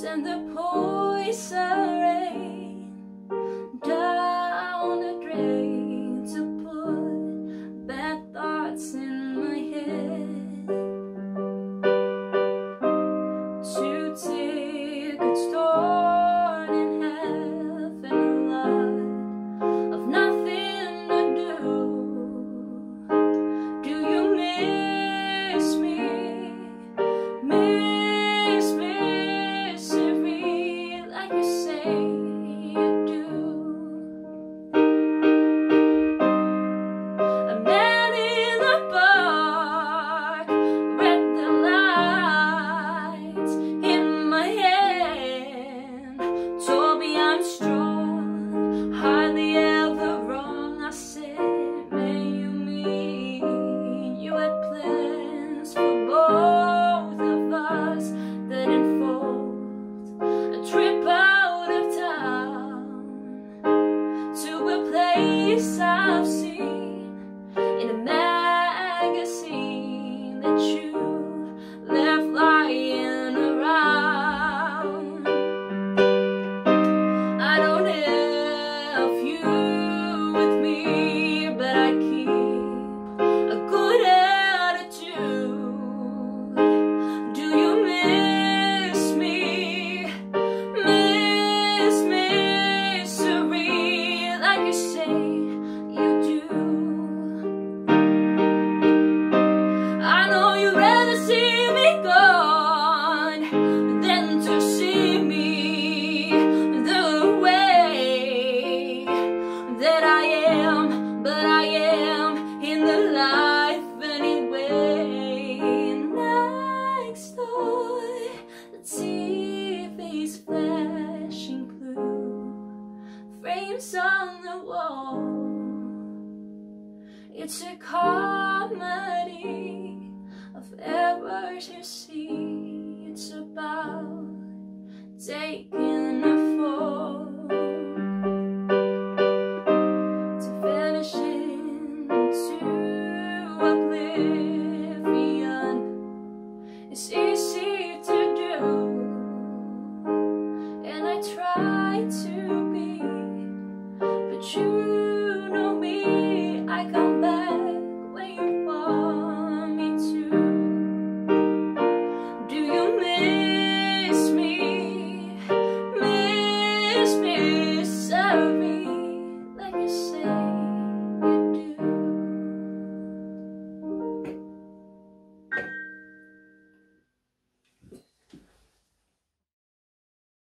send the poison rain down the drain to put bad thoughts in my head. 2 tickets torn in half and a lot of nothing to do. Do you miss me? Miss Misery, like you say you do. A man in the park, red the lights in my hand, told me I'm strong, hardly ever wrong. I said, man, you mean you had plans for both that unfold, a trip out of town to a place I've seen in a magazine that you left lying around. I don't have you with me, but I keep a good attitude. On the wall, it's a comedy of errors you see. It's about taking